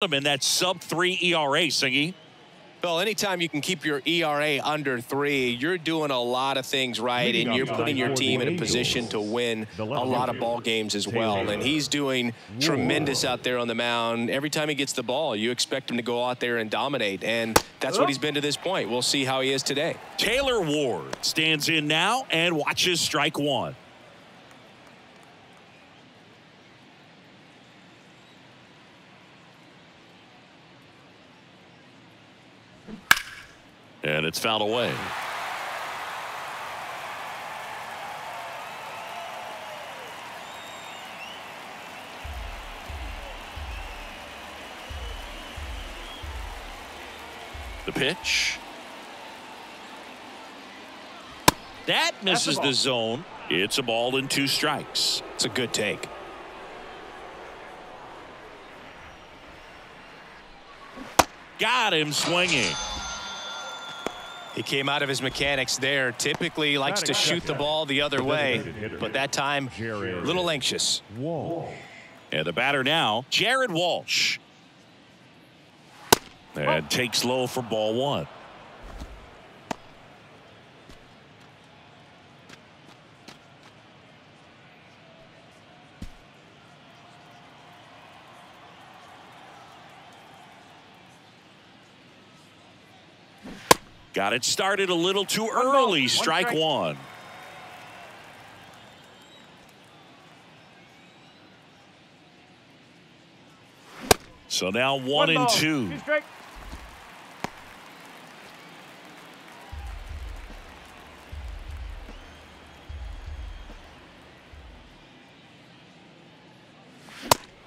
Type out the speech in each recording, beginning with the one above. him in that sub-3 ERA, Singy. Well, anytime you can keep your ERA under 3, you're doing a lot of things right, and you're putting your team in a position to win a lot of ball games as well. And he's doing tremendous out there on the mound. Every time he gets the ball, you expect him to go out there and dominate, and that's what he's been to this point. We'll see how he is today. Taylor Ward stands in now and watches strike one. And it's fouled away. The pitch. That misses the zone. It's a ball and 2 strikes. It's a good take. Got him swinging. He came out of his mechanics there. Typically likes to shoot the ball the other way, but that time a little anxious. Whoa. And the batter now, Jared Walsh. And takes low for ball 1. Got it started a little too early. Strike 1. So now 1 and 2.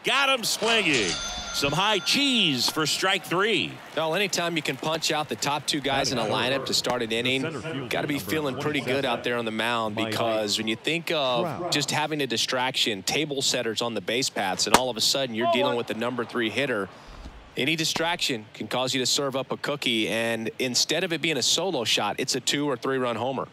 Got him swinging. Some high cheese for strike 3. Well, anytime you can punch out the top 2 guys in a lineup to start an inning, got to be feeling pretty good out there on the mound, because when you think of just having a distraction, table setters on the base paths, and all of a sudden you're dealing with the number 3 hitter, any distraction can cause you to serve up a cookie, and instead of it being a solo shot, it's a 2 or 3 run homer.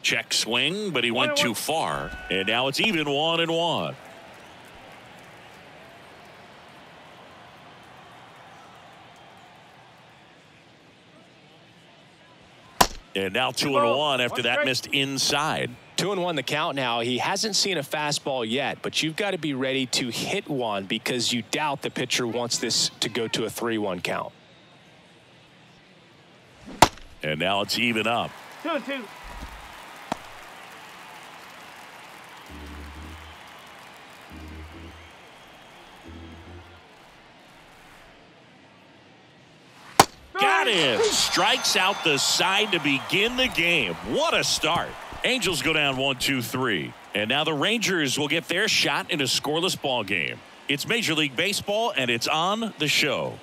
Check swing, but he went too far, and now it's even 1 and 1. And now 2 and 1 after that missed inside. 2 and 1 the count now. He hasn't seen a fastball yet, but you've got to be ready to hit one, because you doubt the pitcher wants this to go to a 3-1 count. And now it's even up. 2 and 2. Strikes out the side to begin the game. What a start. Angels go down 1, 2, 3, and now the Rangers will get their shot in a scoreless ball game. It's Major League Baseball, and it's on the show.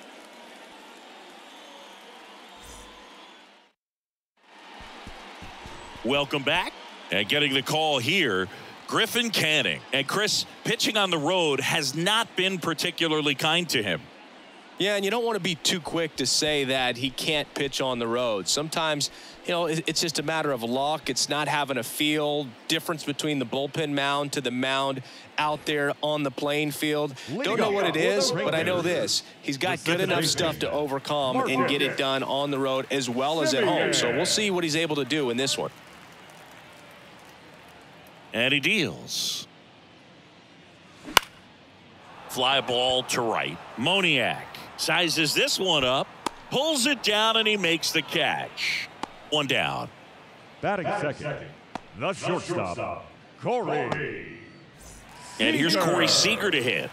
Welcome back. And getting the call here, Griffin Canning. And Chris, pitching on the road has not been particularly kind to him. Yeah, and you don't want to be too quick to say that he can't pitch on the road. Sometimes, you know, it's just a matter of luck. It's not having a feel, difference between the bullpen mound to the mound out there on the playing field. Don't know what it is, but I know this. He's got good enough stuff to overcome and get it done on the road as well as at home. So we'll see what he's able to do in this one. And he deals. Fly ball to right. Moniak sizes this one up, pulls it down, and he makes the catch. 1 down. Batting second. The shortstop, Corey. And here's Corey Seager to hit.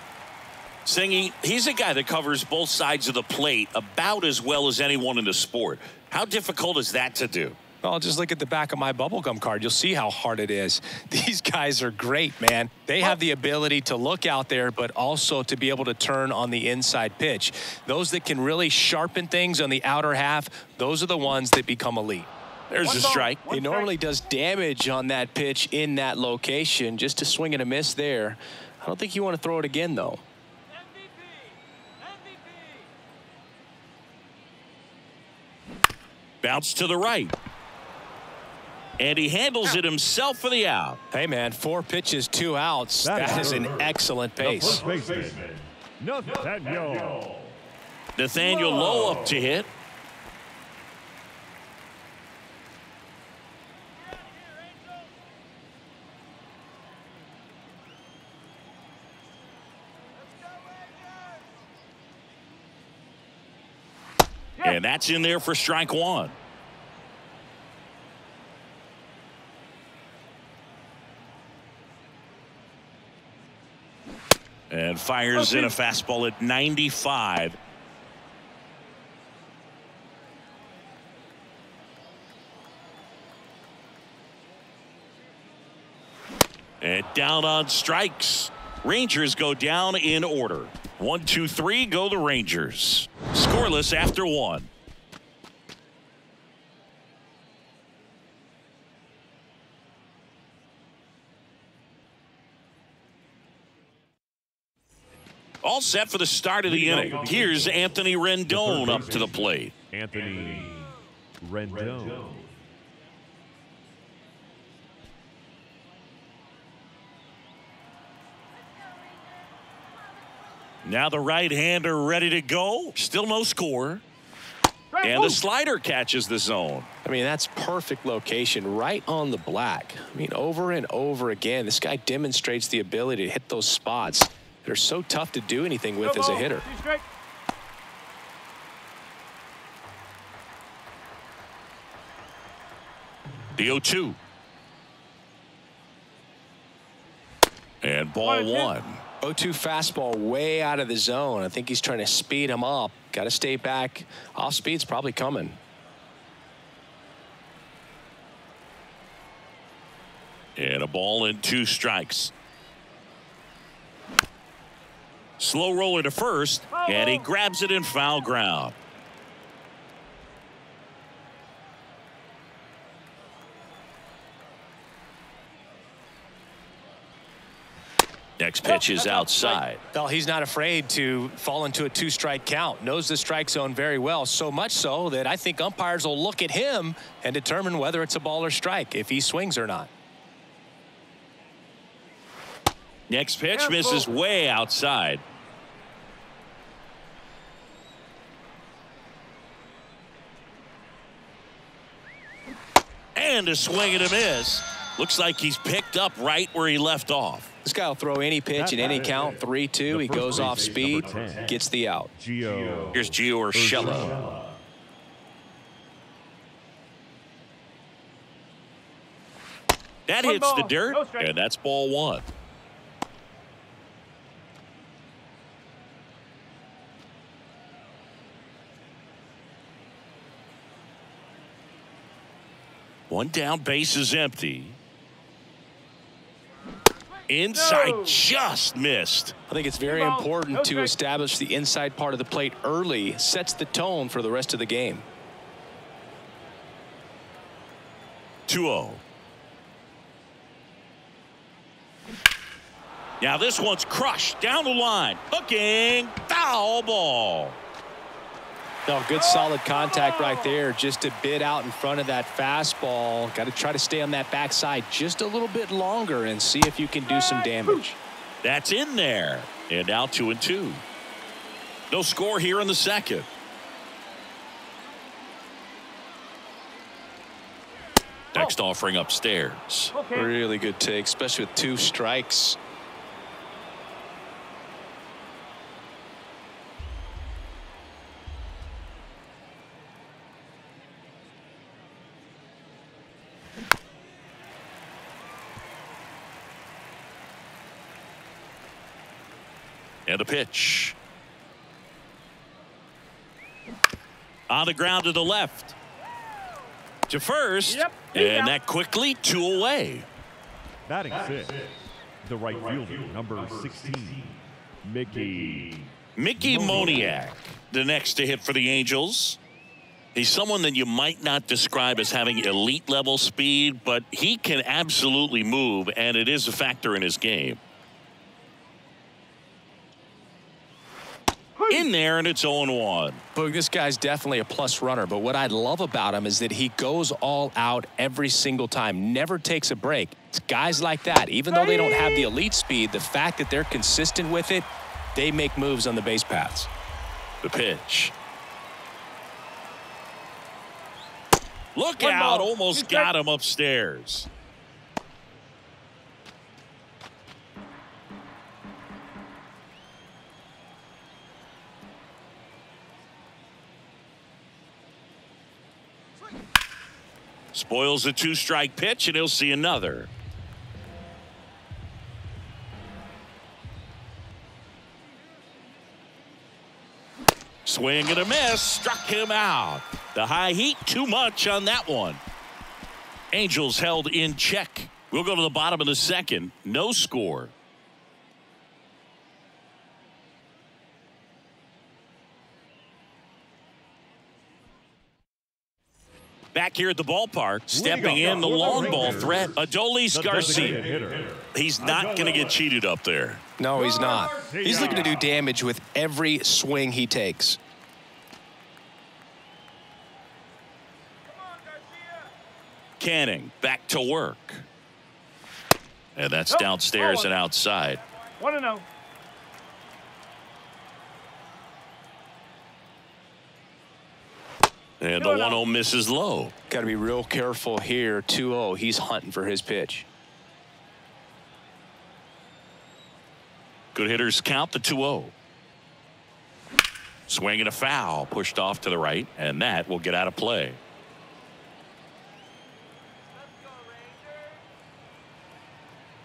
Singing, he's a guy that covers both sides of the plate about as well as anyone in the sport. How difficult is that to do? Well, just look at the back of my bubblegum card. You'll see how hard it is. These guys are great, man. They have the ability to look out there, but also to be able to turn on the inside pitch. Those that can really sharpen things on the outer half, those are the ones that become elite. There's a strike. He normally does damage on that pitch in that location. Just a swing and a miss there. I don't think you want to throw it again, though. Bounce to the right. And he handles it himself for the out. Hey, man, 4 pitches, 2 outs. That is an excellent pace. Nathaniel Lowe up to hit. And that's in there for strike one. And fires in a fastball at 95. And down on strikes. Rangers go down in order. 1, 2, 3 go the Rangers. Scoreless after one. All set for the start of the inning. Here's Anthony Rendon up to the plate. Anthony Rendon. Now the right-hander ready to go. Still no score. And the slider catches the zone. I mean, that's perfect location, right on the black. I mean, over and over again, this guy demonstrates the ability to hit those spots. They're so tough to do anything with as a hitter. The 0-2. And ball one. 0-2 fastball way out of the zone. I think he's trying to speed him up. Got to stay back. Off speed's probably coming. And a ball and 2 strikes. Slow roller to first, and he grabs it in foul ground. Next pitch is outside. Well, he's not afraid to fall into a 2-strike count. Knows the strike zone very well, so much so that I think umpires will look at him and determine whether it's a ball or strike, if he swings or not. Next pitch misses way outside. And a swing and a miss. Looks like he's picked up right where he left off. This guy will throw any pitch in any count. 3-2. He goes off speed, gets the out. Here's Gio Urshela. That hits the dirt, and that's ball one. One down, base is empty. Inside just missed. I think it's very important to establish the inside part of the plate early. Sets the tone for the rest of the game. 2-0. Now this one's crushed down the line. Hooking, foul ball. No, good solid contact right there. Just a bit out in front of that fastball. Got to try to stay on that backside just a little bit longer and see if you can do some damage. That's in there. And now 2-2. No score here in the second. Next offering upstairs. Really good take, especially with 2 strikes. And a pitch. On the ground to the left. To first. And that quickly 2 away. Batting 6. The right fielder, number 16. Mickey Moniak. The next to hit for the Angels. He's someone that you might not describe as having elite level speed, but he can absolutely move, and it is a factor in his game. in there, and it's 0-1. Boog, this guy's definitely a plus runner, but what I love about him is that he goes all out every single time, never takes a break. It's guys like that, even though they don't have the elite speed, the fact that they're consistent with it, they make moves on the base paths. The pitch. Look out, almost got him upstairs. Spoils the two-strike pitch, and he'll see another. Swing and a miss, struck him out. The high heat, too much on that one. Angels held in check. We'll go to the bottom of the second. No score. Back here at the ballpark, stepping in the long ball threat, Adolis Garcia. He's not going to get cheated up there. No, he's not. He's looking to do damage with every swing he takes. Canning back to work. And that's downstairs and outside. 1-0. And the 1-0 misses low. Got to be real careful here. 2-0. He's hunting for his pitch. Good hitters count the 2-0. Swing and a foul. Pushed off to the right. And that will get out of play.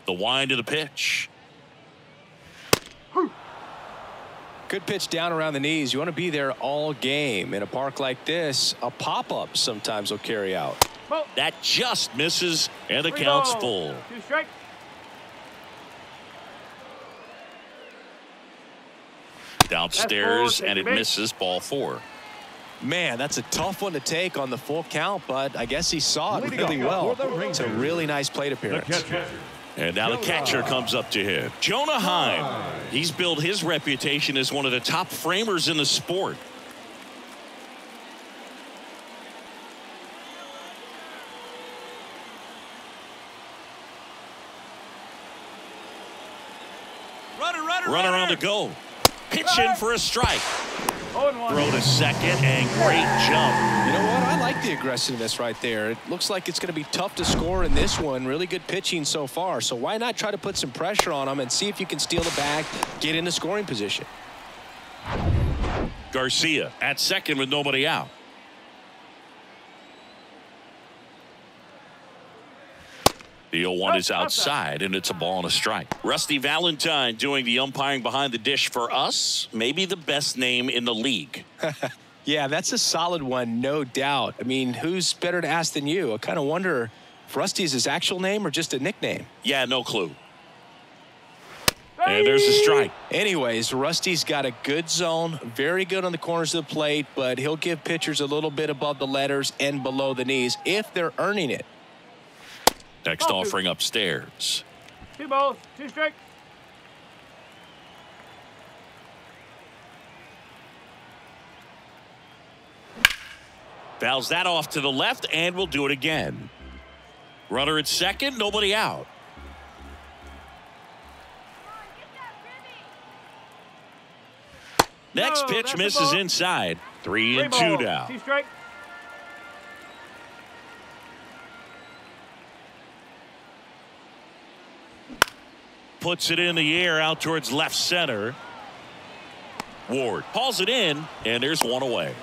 The wind of the pitch. Good pitch down around the knees. You want to be there all game. In a park like this, a pop-up sometimes will carry out. Well, that just misses, and the count's full. Two strike. Downstairs, and it misses. Ball four. Man, that's a tough one to take on the full count, but I guess he saw it really well. It's a really nice plate appearance. And now the catcher comes up to him. Jonah Heim. He's built his reputation as one of the top framers in the sport. Runner on the go. Pitch in for a strike. Throw to second, and great jump. You know what? I like the aggressiveness right there. It looks like it's going to be tough to score in this one. Really good pitching so far. So why not try to put some pressure on him and see if you can steal the bag, get into scoring position. Garcia at second with nobody out. The 0-1 is outside, and it's a ball and a strike. Rusty Valentine doing the umpiring behind the dish for us. Maybe the best name in the league. Yeah, that's a solid one, no doubt. I mean, who's better to ask than you? I kind of wonder if Rusty is his actual name or just a nickname. Yeah, no clue. And there's a strike. Anyways, Rusty's got a good zone, very good on the corners of the plate, but he'll give pitchers a little bit above the letters and below the knees if they're earning it. Next offering upstairs. 2-2 strike. Fouls that off to the left, and we'll do it again. Runner at second, nobody out. Next pitch misses inside. 3-2 now. 2-strike. Puts it in the air out towards left center. Ward hauls it in, and there's one away.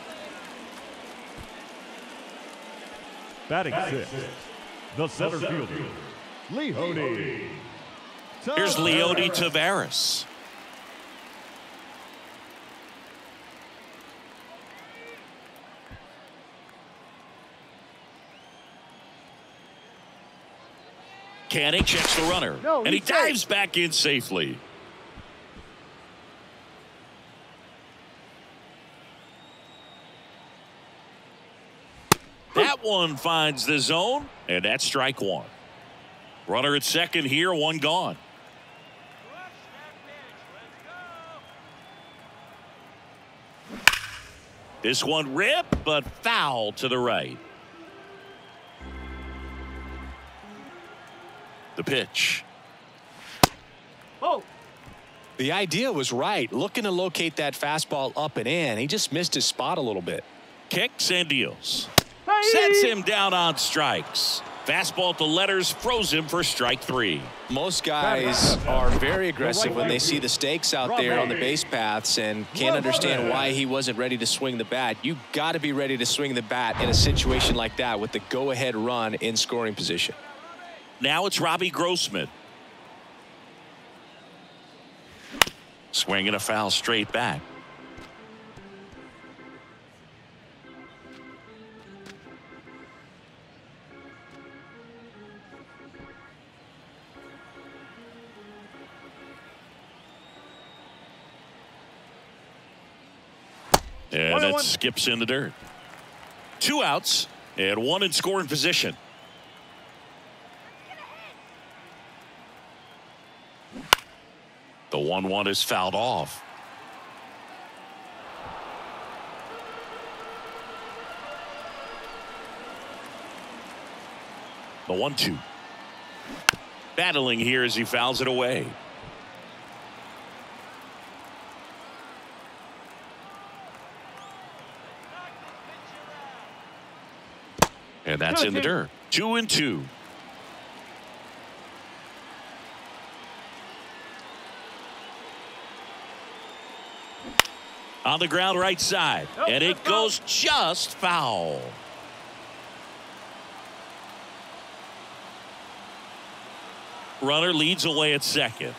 Batting six. The center fielder, Leody. Here's Leody Taveras. Canning checks the runner, and he dives back in safely. That one finds the zone, and that's strike one. Runner at second here, one gone. This one ripped, but foul to the right. The pitch. Oh. The idea was right, looking to locate that fastball up and in. He just missed his spot a little bit. Kicks and deals. Hey. Sets him down on strikes. Fastball to Letters froze him for strike three. Most guys are very aggressive when they see the stakes out there on the base paths and can't understand why he wasn't ready to swing the bat. You've got to be ready to swing the bat in a situation like that with the go-ahead run in scoring position. Now it's Robbie Grossman. Swinging a foul straight back. And that skips in the dirt. Two outs and one in scoring position. The 1-1 is fouled off. The 1-2. Battling here as he fouls it away. And that's in the dirt. 2-2. On the ground right side. And it goes just foul. Runner leads away at second.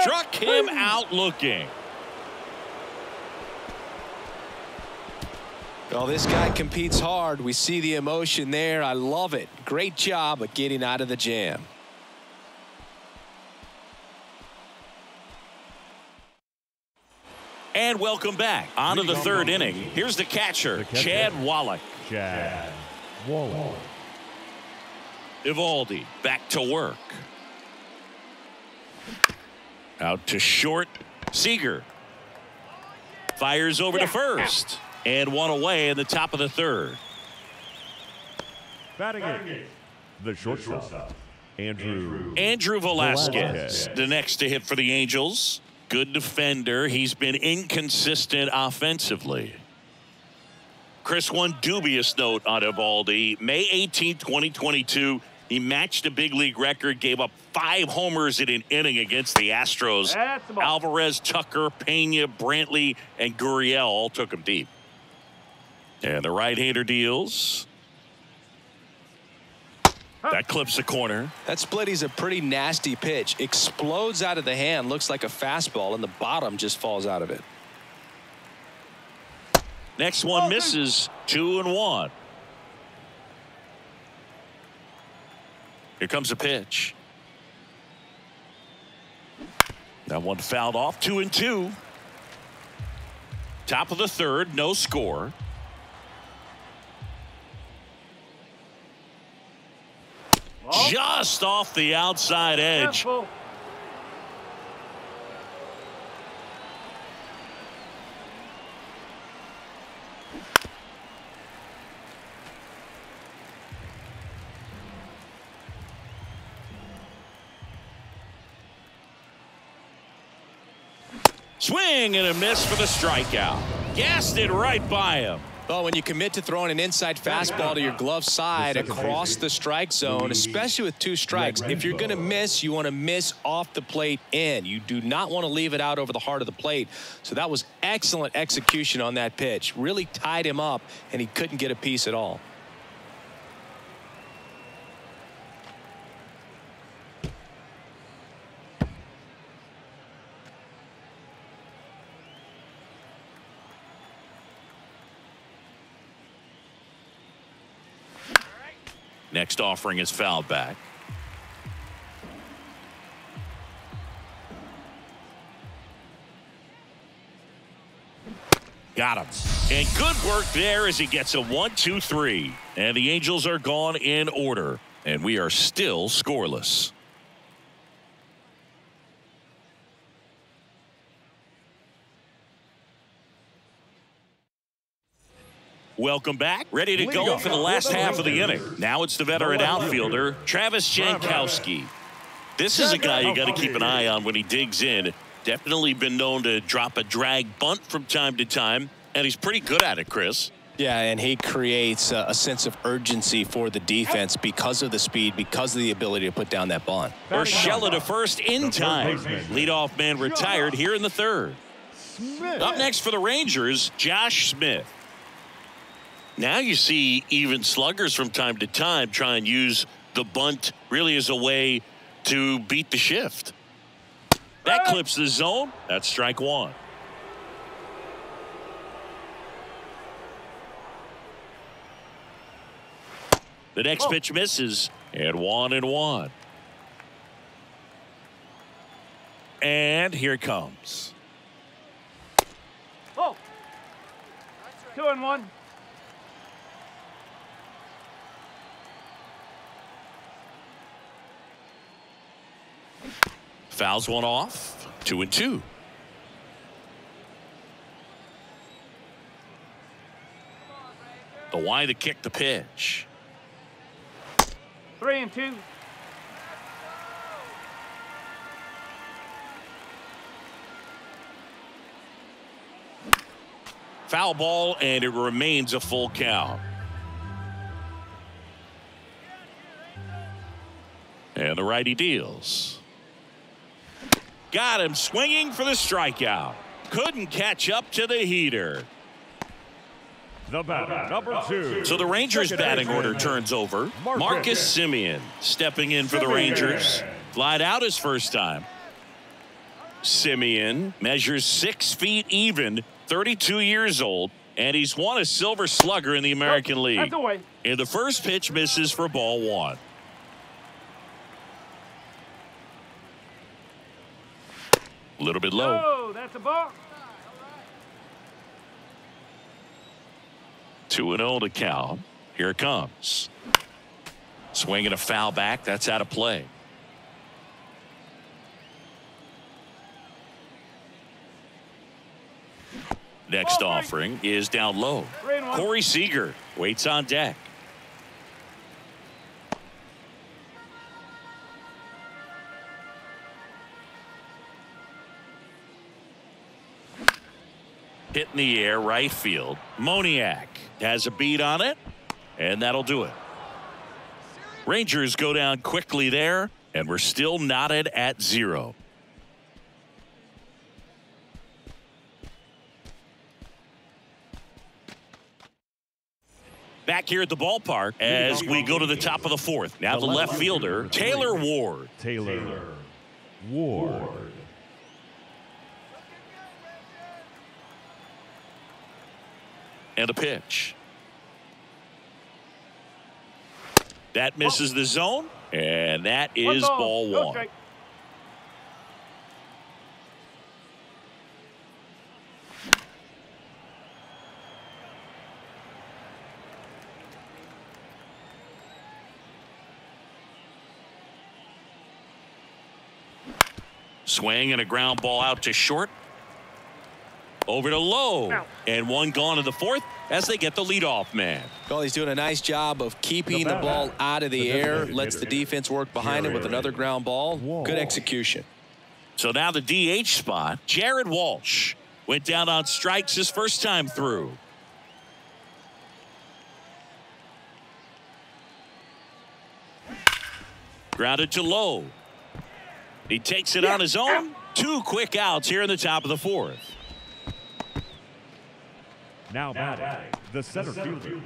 Struck him out looking. Well, this guy competes hard. We see the emotion there. I love it. Great job at getting out of the jam. And welcome back. On to the third inning. Here's the catcher, Chad Wallach. Chad Wallach. Evaldi back to work. Out to short. Seager fires over to first. And one away in the top of the third. Batting it, the shortstop, Andrew Velasquez, the next to hit for the Angels. Good defender. He's been inconsistent offensively. Chris, one dubious note on Evaldi. May 18, 2022, he matched a big league record, gave up 5 homers in an inning against the Astros. Alvarez, Tucker, Pena, Brantley, and Gurriel all took him deep. And the right-hander deals. That clips the corner. That split is a pretty nasty pitch. Explodes out of the hand. Looks like a fastball, and the bottom just falls out of it. Next one misses. 2-1. Here comes a pitch. That one fouled off. 2-2. Top of the third. No score. Just off the outside edge. Swing and a miss for the strikeout. Gassed it right by him. Well, when you commit to throwing an inside fastball to your glove side across the strike zone, especially with 2 strikes, if you're going to miss, you want to miss off the plate in. You do not want to leave it out over the heart of the plate. So that was excellent execution on that pitch. Really tied him up, and he couldn't get a piece at all. Next offering is fouled back. Got him. And good work there as he gets a 1-2-3. And the Angels are gone in order. And we are still scoreless. Welcome back. Ready to go for the last half of the inning. Now it's the veteran outfielder, Travis Jankowski. This is a guy you got to keep an eye on when he digs in. Definitely been known to drop a drag bunt from time to time, and he's pretty good at it, Chris. Yeah, and he creates a sense of urgency for the defense because of the speed, because of the ability to put down that bunt. Urshela to first in time. Leadoff man retired here in the third. Up next for the Rangers, Josh Smith. Now you see even sluggers from time to time try and use the bunt really as a way to beat the shift. That clips the zone. That's strike one. The next pitch misses, and 1-1. And here it comes. 2-1. Fouls one off. 2-2. The wide to kick the pitch. 3-2. Foul ball, and it remains a full count. And the righty deals. Got him swinging for the strikeout. Couldn't catch up to the heater. The batter, number two. So the Rangers' batting order turns over. Marcus Semien stepping in for the Rangers. Flied out his first time. Semien measures 6 feet even, 32 years old, and he's won a Silver Slugger in the American League. And the first pitch misses for ball one. A little bit low. Oh, that's a ball. 2-0 to count. Here it comes. Swinging a foul back. That's out of play. Next offering is down low. Corey Seager waits on deck. Hit in the air, right field. Moniak has a beat on it, and that'll do it. Rangers go down quickly there, and we're still knotted at 0. Back here at the ballpark as we go to the top of the fourth. Now the left fielder, Taylor Ward. Taylor Ward. And a pitch. That misses the zone, and that is ball one. Swing and a ground ball out to short. Over to Lowe, and one gone in the fourth as they get the leadoff man. Well, he's doing a nice job of keeping the ball out of the air, lets the defense work behind him with another ground ball. Good execution. So now the DH spot. Jared Walsh went down on strikes his first time through. Grounded to Lowe. He takes it on his own. 2 quick outs here in the top of the fourth. Now batting, the center fielder,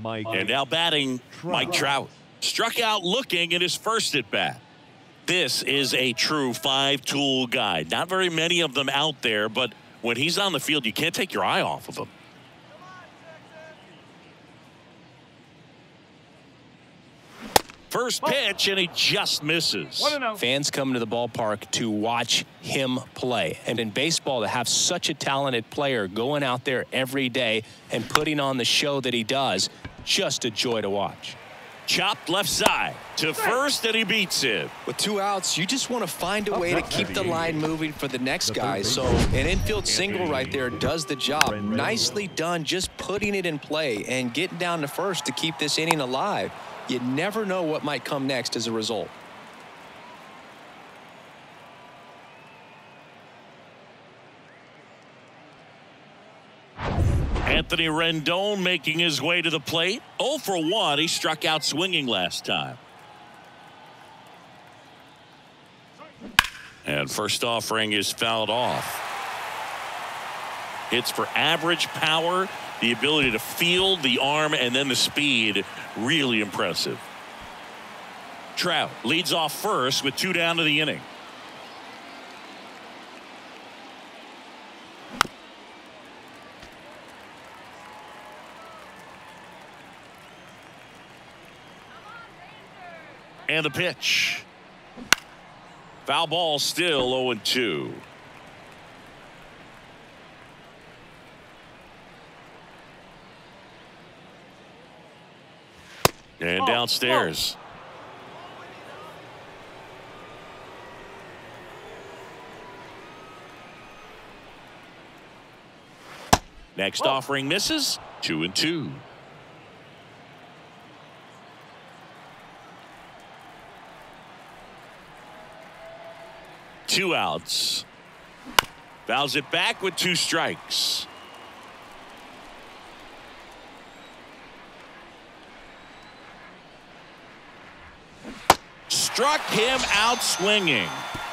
Mike Trout. Struck out looking in his first at bat. This is a true 5-tool guy. Not very many of them out there, but when he's on the field, you can't take your eye off of him. First pitch, and he just misses. Fans come to the ballpark to watch him play. And in baseball, to have such a talented player going out there every day and putting on the show that he does, just a joy to watch. Chopped left side to first, and he beats it. With two outs, you just want to find a way to keep the line moving for the next guy. So an infield single right there does the job. Nicely done, just putting it in play and getting down to first to keep this inning alive. You never know what might come next as a result. Anthony Rendon making his way to the plate. 0 for 1. He struck out swinging last time. And first offering is fouled off. Hits for average power, the ability to field, the arm, and then the speed. Really impressive. Trout leads off first with two down to the inning. And the pitch. Foul ball, still 0-2. And downstairs. Next offering misses. 2-2. Two outs. Fouls it back with two strikes. Struck him out swinging.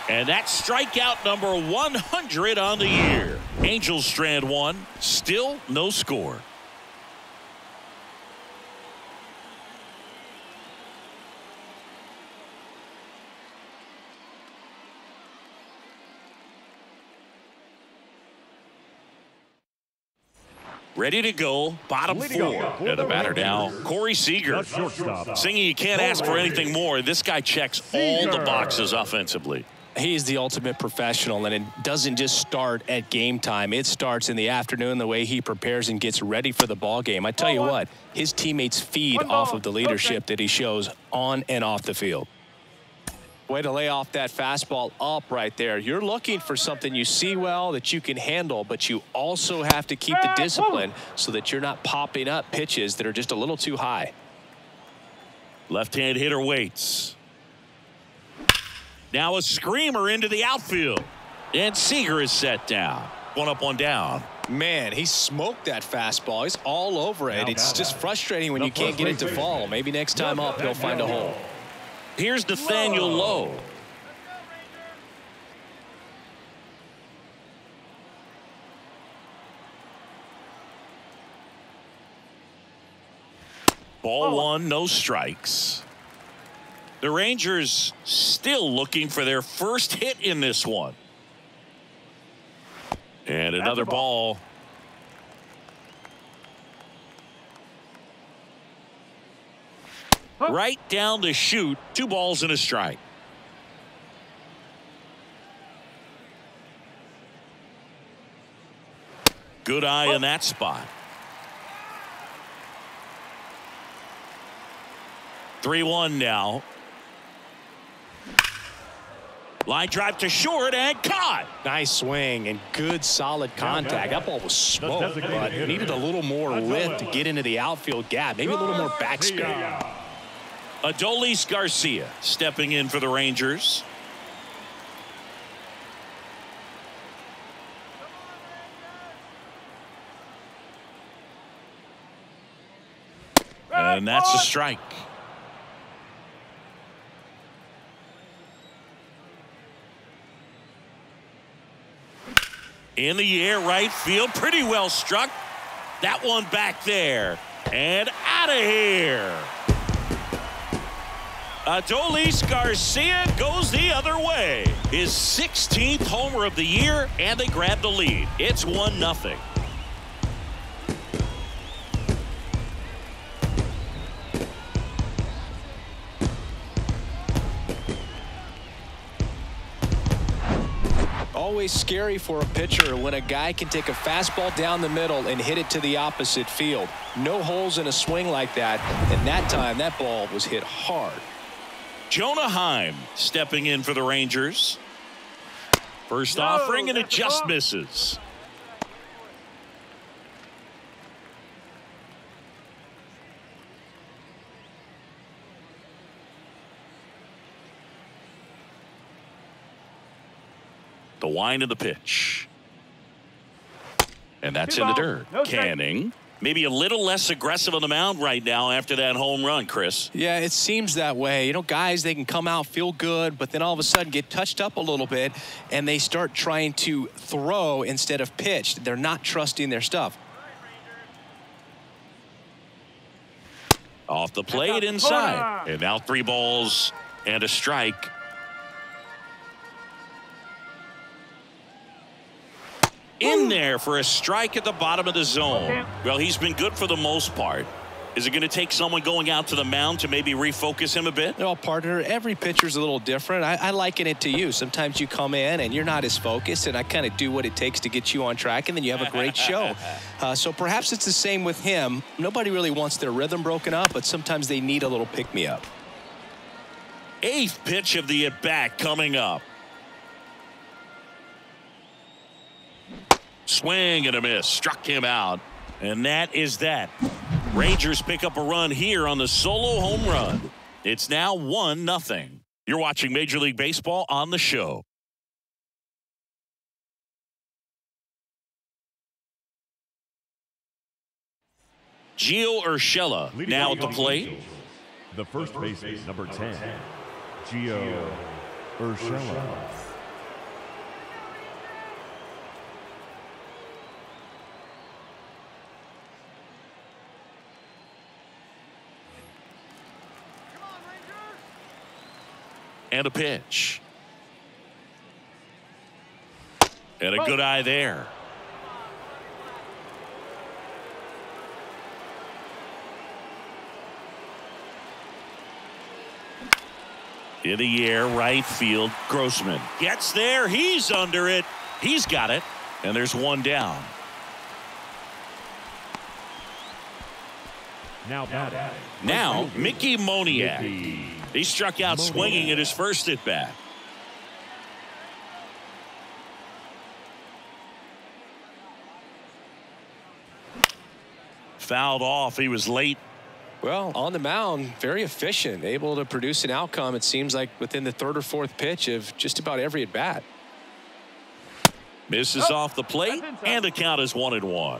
And that's strikeout number 100 on the year. Angels strand one. Still no score. Ready to go, bottom four. And the batter now, Corey Seager. Singing, you can't ask for anything more. This guy checks all the boxes offensively. He's the ultimate professional, and it doesn't just start at game time. It starts in the afternoon, the way he prepares and gets ready for the ball game. I tell you what, his teammates feed off of the leadership that he shows on and off the field. Way to lay off that fastball up right there. You're looking for something you see well that you can handle, but you also have to keep the discipline so that you're not popping up pitches that are just a little too high. Left-hand hitter waits. Now a screamer into the outfield. And Seager is set down. One up, one down. Man, he smoked that fastball. He's all over it. It's just frustrating when you can't get it to fall. Maybe next time up, he'll find a hole. Here's Nathaniel Lowe. Ball one, no strikes. The Rangers still looking for their first hit in this one. And another ball. Right down the chute, 2 balls and a strike. Good eye in that spot. 3-1 now. Line drive to short and caught. Nice swing and good solid contact. That ball was smoked, but it needed a little more lift to get into the outfield gap. Maybe a little more backspin. Adolis Garcia stepping in for the Rangers. And that's a strike. In the air, right field, pretty well struck. That one back there. And out of here. Adolis Garcia goes the other way. His 16th homer of the year, and they grab the lead. It's 1-0. always scary for a pitcher when a guy can take a fastball down the middle and hit it to the opposite field. No holes in a swing like that, and that time that ball was hit hard. Jonah Heim stepping in for the Rangers. First offering, and it just misses. The wind of the pitch. And that's in the dirt. Canning. Maybe a little less aggressive on the mound right now after that home run, Chris. Yeah, it seems that way. You know, guys, they can come out, feel good, but then all of a sudden get touched up a little bit, and they start trying to throw instead of pitch. They're not trusting their stuff. Off the plate, inside. And now 3 balls and a strike. In there for a strike at the bottom of the zone. Well, he's been good for the most part. Is it going to take someone going out to the mound to maybe refocus him a bit? No, partner, every pitcher's a little different. I liken it to you. Sometimes you come in and you're not as focused, and I kind of do what it takes to get you on track, and then you have a great show. So perhaps it's the same with him. Nobody really wants their rhythm broken up, but sometimes they need a little pick-me-up. 8th pitch of the at-bat coming up. Swing and a miss, struck him out, and that is that. Rangers pick up a run here on the solo home run. It's now 1-0. You're watching Major League Baseball on the show. Gio Urshela now at the plate. The first baseman, number 10, Gio Urshela. And a pitch. And a good eye there. In the air, right field. Grossman gets there. He's under it. He's got it. And there's 1 down. Now Mickey Moniak. He struck out swinging at his first at bat. Fouled off. He was late. Well, on the mound, very efficient, able to produce an outcome, it seems like, within the 3rd or 4th pitch of just about every at bat. Misses off the plate, and the count is 1-1.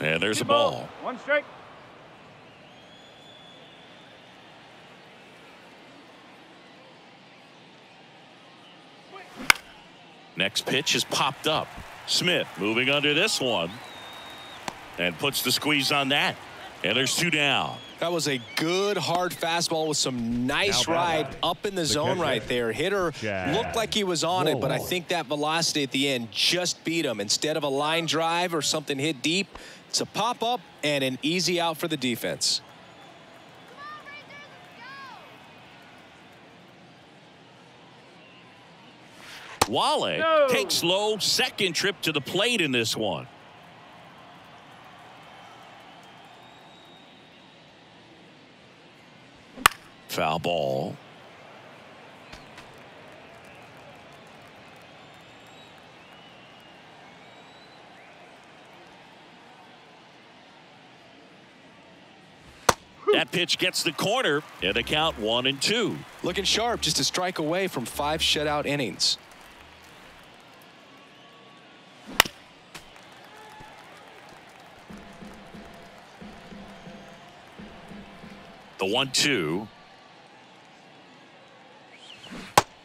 And there's a ball. 1 strike. Next pitch is popped up. Smith moving under this one. And puts the squeeze on that. And there's 2 down. That was a good hard fastball with some nice ride up in the zone right there. Hitter looked like he was on it, but I think that velocity at the end just beat him. Instead of a line drive or something hit deep, it's a pop up and an easy out for the defense. Wallach takes Lowe, 2nd trip to the plate in this one. Foul ball. That pitch gets the corner, and a count 1-2. Looking sharp, just a strike away from 5 shutout innings. The 1-2.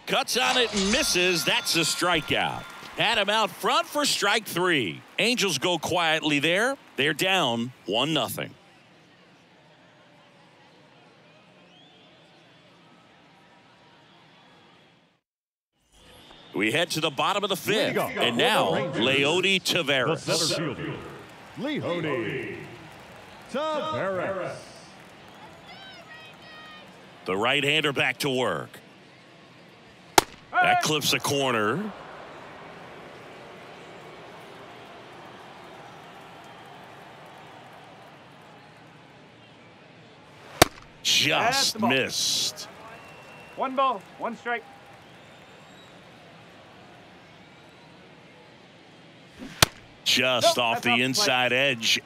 Cuts on it and misses. That's a strikeout. Had him out front for strike 3. Angels go quietly there. They're down 1-0. We head to the bottom of the 5th, and now Leody Taveras. The center fielder, Leody Taveras. The right-hander back to work. That clips a corner. Just missed. One ball, one strike. Just off the inside edge.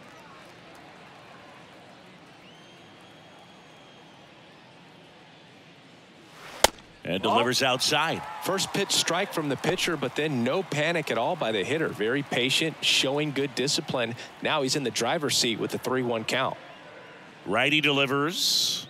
And delivers outside. First pitch strike from the pitcher, but then no panic at all by the hitter. Very patient, showing good discipline. Now he's in the driver's seat with the 3-1 count. Righty delivers.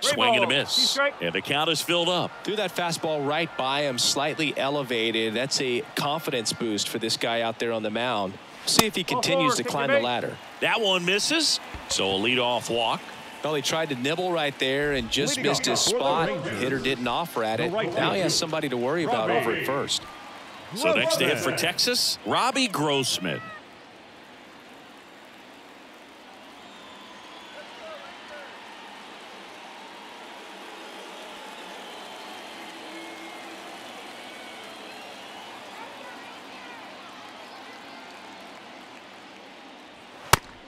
Swing and a miss. And the count is filled up. Threw that fastball right by him, slightly elevated. That's a confidence boost for this guy out there on the mound. See if he continues to climb the ladder. That one misses. So a leadoff walk. Well, he tried to nibble right there and just missed his spot. Hitter didn't offer at it. Now he has somebody to worry about over at first. So next to hit for Texas, Robbie Grossman.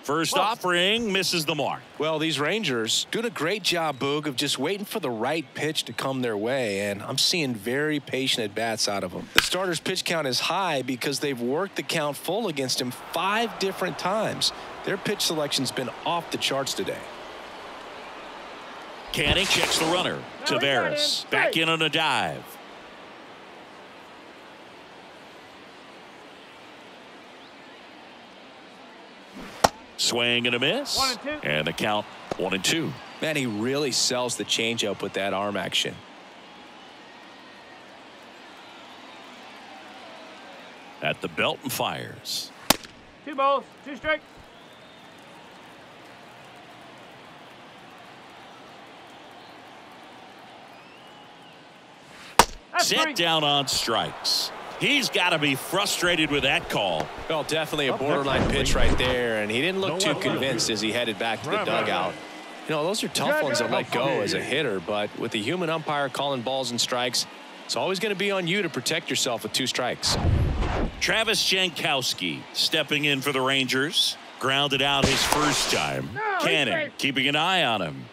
First offering misses the mark. Well, these Rangers doing a great job, Boog, of just waiting for the right pitch to come their way, and I'm seeing very patient at-bats out of them. The starter's pitch count is high because they've worked the count full against him 5 different times. Their pitch selection's been off the charts today. Canning checks the runner. Taveras back in on a dive. Swing and a miss, and the count 1-2. Man, he really sells the changeup with that arm action. At the belt and fires. 2 balls, 2 strikes. Sit down on strikes. He's got to be frustrated with that call. Well, definitely a borderline pitch right there, and he didn't look too convinced as he headed back to the dugout. You know, those are tough ones to let go as a hitter, but with the human umpire calling balls and strikes, it's always going to be on you to protect yourself with 2 strikes. Travis Jankowski stepping in for the Rangers. Grounded out his first time. Cannon keeping an eye on him.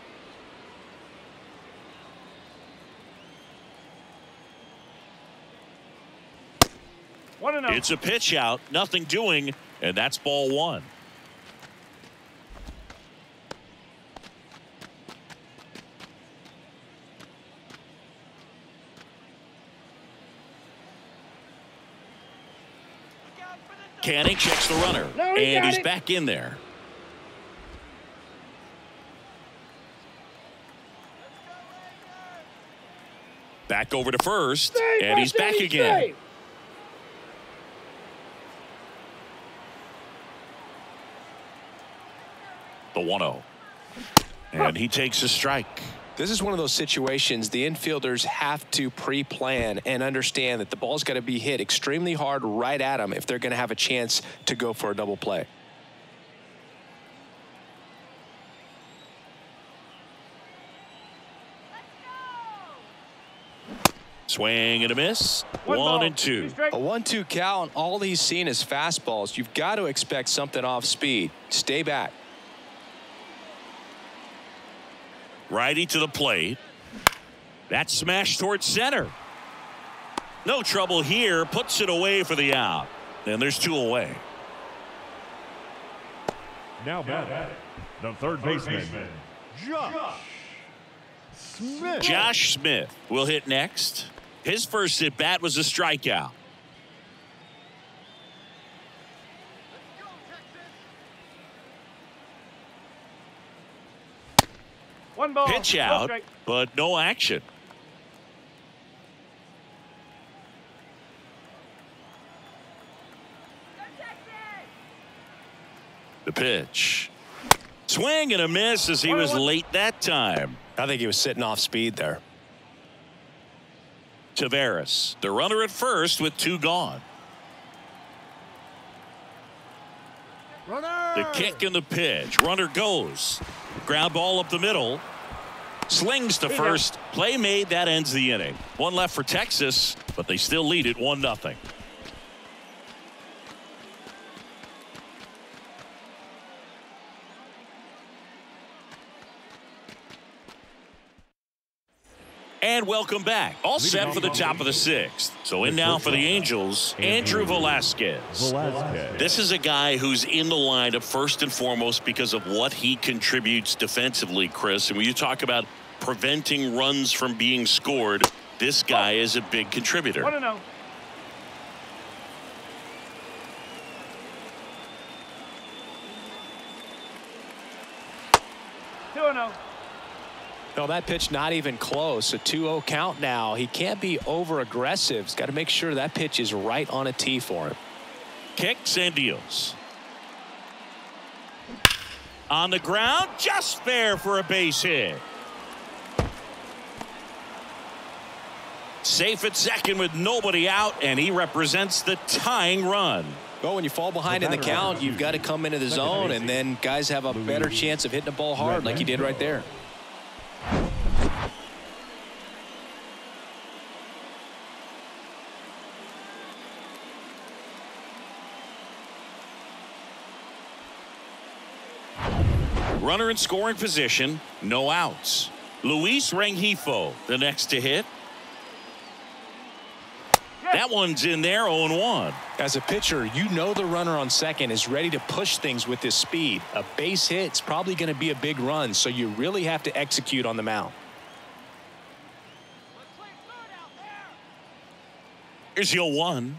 It's a pitch out, nothing doing, and that's ball 1. Canning checks the runner, and he's back in there. Back over to first, and he's back again. The 1-0, and he takes a strike. This is one of those situations the infielders have to pre-plan and understand that the ball's got to be hit extremely hard right at them if they're going to have a chance to go for a double play. Swing and a miss. 1-2. A 1-2 count. All he's seen is fastballs. You've got to expect something off speed. Stay back. Righty to the plate. That smash towards center. No trouble here. Puts it away for the out. And there's 2 away. Now batting, the third baseman, Josh Smith. Josh Smith will hit next. His first at bat was a strikeout. Pitch out, but no action. The pitch. Swing and a miss as he was late that time. I think he was sitting off speed there. Taveras, the runner at first with 2 gone. The kick and the pitch. Runner goes. Ground ball up the middle. slings to first. Play made. That ends the inning. One left for Texas, but they still lead it 1-0. And welcome back. All set for the top of the sixth. So in now for the Angels, Andrew Velasquez. This is a guy who's in the lineup first and foremost because of what he contributes defensively, Chris. And when you talk about preventing runs from being scored, this guy is a big contributor. No, that pitch not even close. A 2-0 count now. He can't be over aggressive. He's got to make sure that pitch is right on a tee for him. Kicks and deals. On the ground, just fair for a base hit. Safe at second with nobody out, and he represents the tying run. Well, when you fall behind in the count, you've got to come into the zone, and then guys have a better chance of hitting the ball hard like he did right there. Runner in scoring position, no outs. Luis Rengifo, the next to hit. That one's in there, 0-1. As a pitcher, you know the runner on second is ready to push things with his speed. A base hit's probably going to be a big run, so you really have to execute on the mound. Here's your 1.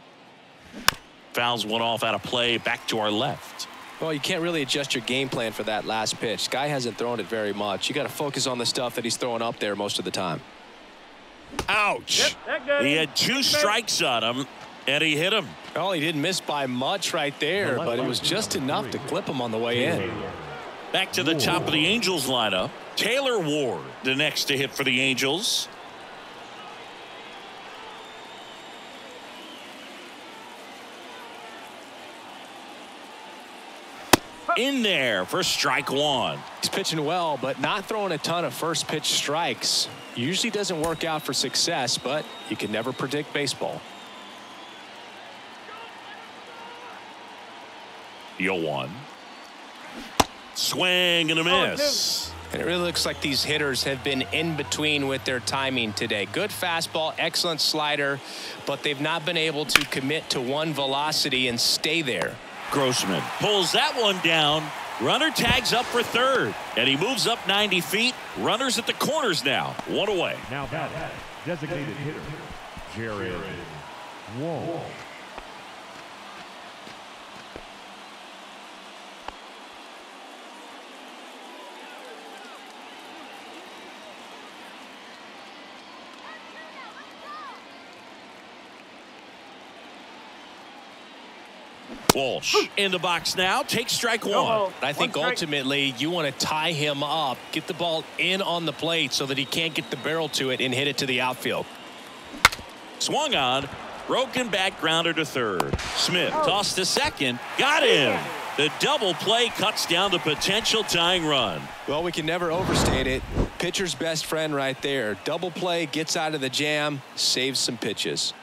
Fouls one off out of play, back to our left. Well, you can't really adjust your game plan for that last pitch. Guy hasn't thrown it very much. You got to focus on the stuff that he's throwing up there most of the time. Ouch. Yep, he had 2 strikes on him, and he hit him. Well, he didn't miss by much right there, but it was just enough to clip him on the way in. Back to the top of the Angels lineup. Taylor Ward, the next to hit for the Angels. In there for strike 1. He's pitching well, but not throwing a ton of first pitch strikes. Usually doesn't work out for success, but you can never predict baseball. 0-1. Swing and a miss. And it really looks like these hitters have been in between with their timing today. Good fastball, excellent slider, but they've not been able to commit to one velocity and stay there. Grossman pulls that one down. Runner tags up for third, and he moves up 90 feet. Runners at the corners now. One away. Now that designated hitter, Jared Walsh. Walsh in the box now, takes strike 1. I think ultimately you want to tie him up, get the ball in on the plate so that he can't get the barrel to it and hit it to the outfield. Swung on, broken back grounder to third. Smith tossed to second, got him. The double play cuts down the potential tying run. Well, we can never overstate it. Pitcher's best friend right there. Double play, gets out of the jam, saves some pitches.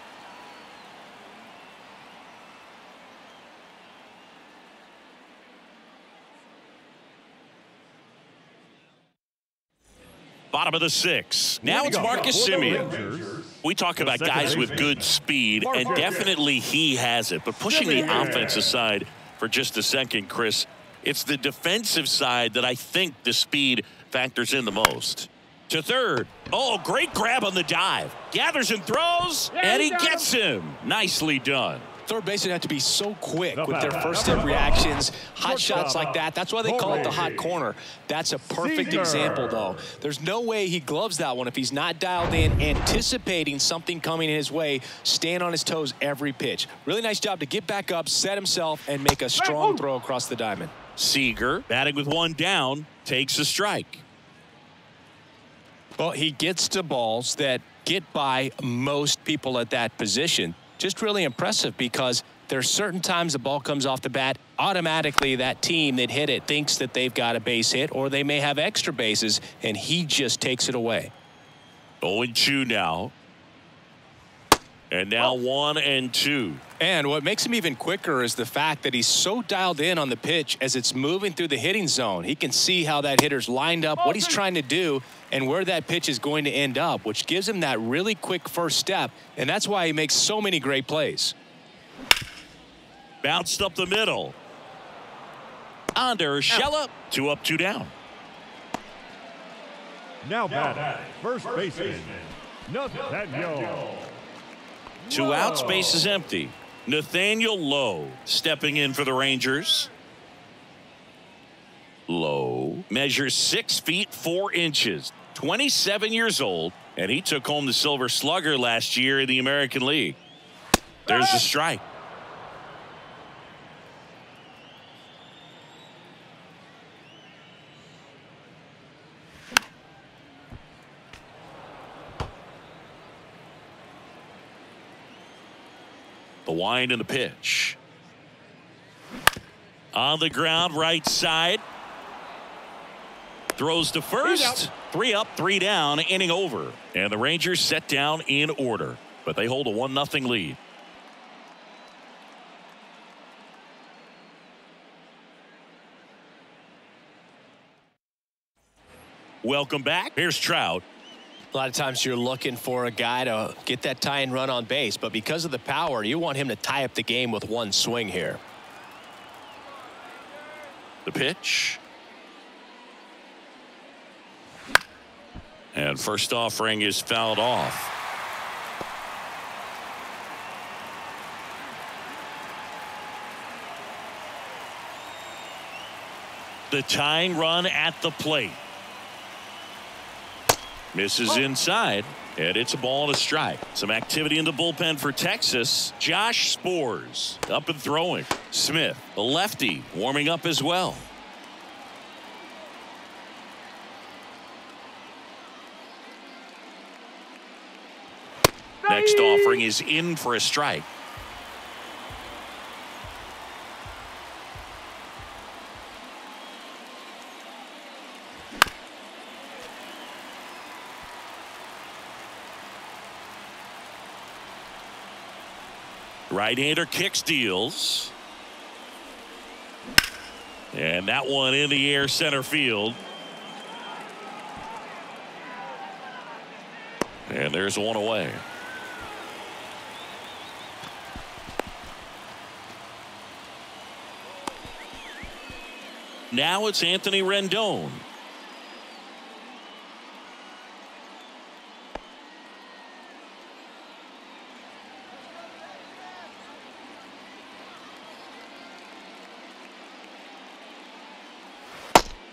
Bottom of the 6. Now it's Marcus Semien. We talk about guys with good speed, and definitely he has it. But pushing the offense aside for just a second, Chris, it's the defensive side that I think the speed factors in the most. To third. Oh, great grab on the dive. Gathers and throws, and he gets him. Nicely done. Third basemen have to be so quick with their first step reactions, hot shots like that. That's why they call it the hot corner. That's a perfect example, though. There's no way he gloves that one if he's not dialed in, anticipating something coming his way, staying on his toes every pitch. Really nice job to get back up, set himself, and make a strong throw across the diamond. Seager, batting with one down, takes a strike. Well, he gets to balls that get by most people at that position. Just really impressive because There are certain times the ball comes off the bat, automatically that team that hit it thinks that they've got a base hit, or they may have extra bases, and he just takes it away. 0-2 now. And now 1-2. And what makes him even quicker is the fact that he's so dialed in on the pitch as it's moving through the hitting zone. He can see how that hitter's lined up, what he's trying to do, and where that pitch is going to end up, which gives him that really quick first step. And that's why he makes so many great plays. Bounced up the middle. Under Urshela. 2 up, 2 down. Now batting, first baseman, Nathaniel. 2 outs, base is empty. Nathaniel Lowe stepping in for the Rangers. Lowe measures 6 feet 4 inches, 27 years old, and he took home the Silver Slugger last year in the American League. There's the strike. The wind and the pitch. On the ground, right side. Throws to first. 3 up, 3 down, inning over. And the Rangers set down in order, but they hold a 1-0 lead. Welcome back. Here's Trout. A lot of times you're looking for a guy to get that tying run on base, but because of the power, you want him to tie up the game with one swing here. The pitch. And first offering is fouled off. The tying run at the plate. Misses inside, and it's a ball and a strike. Some activity in the bullpen for Texas. Josh Spores up and throwing. Smith, the lefty, warming up as well. Next offering is in for a strike. Right-hander kicks, deals. And that one in the air, center field. And there's one away. Now it's Anthony Rendon.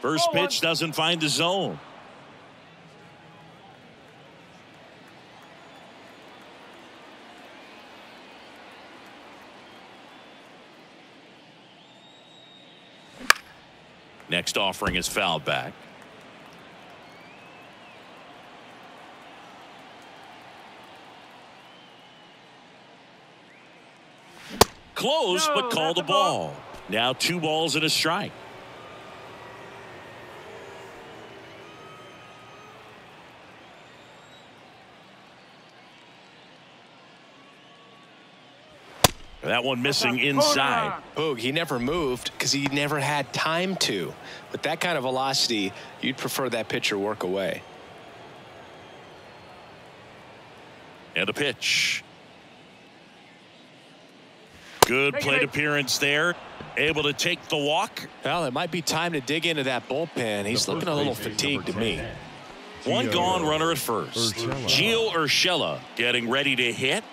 First pitch doesn't find the zone. Next offering is fouled back. Close, but called a ball. Now 2 balls and a strike. That one missing inside. Boog, he never moved because he never had time to. With that kind of velocity, you'd prefer that pitcher work away. And the pitch. Good plate appearance there. Able to take the walk. Well, it might be time to dig into that bullpen. He's looking a little fatigued to me. One gone, runner at first. Gio Urshela getting ready to hit.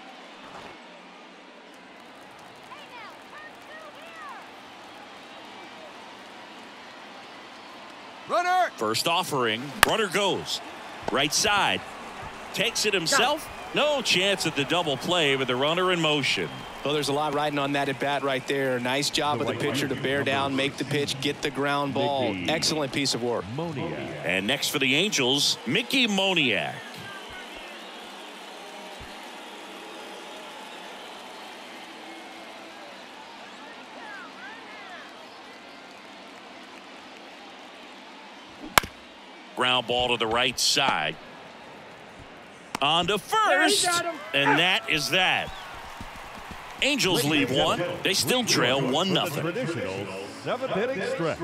First offering, runner goes right side, takes it himself. No chance at the double play, but the runner in motion. Well, there's a lot riding on that at bat right there. Nice job of the pitcher to bear down, make the pitch, get the ground ball. Excellent piece of work. And next for the Angels, Mickey Moniak. Ground ball to the right side. On to first. And that is that. Angels lead one. They still trail 1-0. Seventh inning stretch.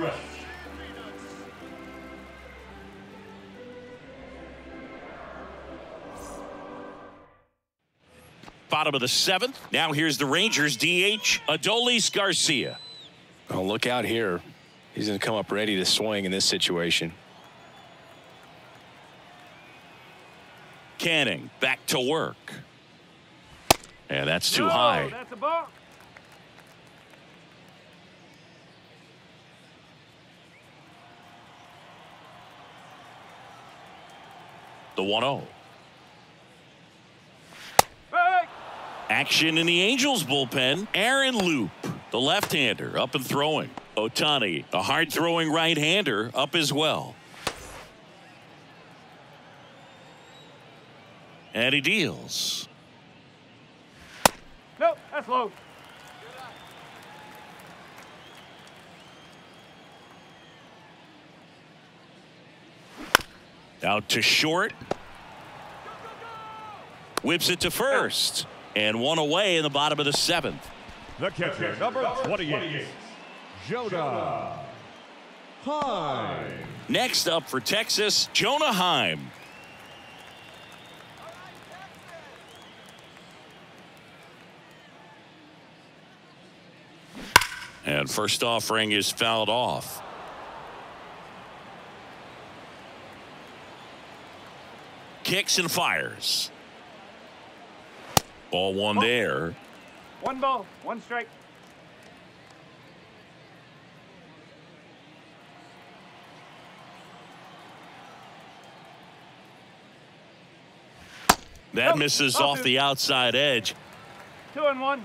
Bottom of the seventh. Now here's the Rangers DH Adolis Garcia. Oh, look out here. He's going to come up ready to swing in this situation. Canning back to work. Yeah, that's too high. That's a ball. The 1-0. Action in the Angels bullpen. Aaron Loup, the left-hander, up and throwing. Ohtani, the hard-throwing right-hander, up as well. And he deals. Nope, that's low. Out to short. Whips it to first. And one away in the bottom of the seventh. The catcher, number 28, Jonah Heim. Next up for Texas, Jonah Heim. And first offering is fouled off. Kicks and fires. Ball one there. One ball, one strike. That misses off the outside edge. 2-1.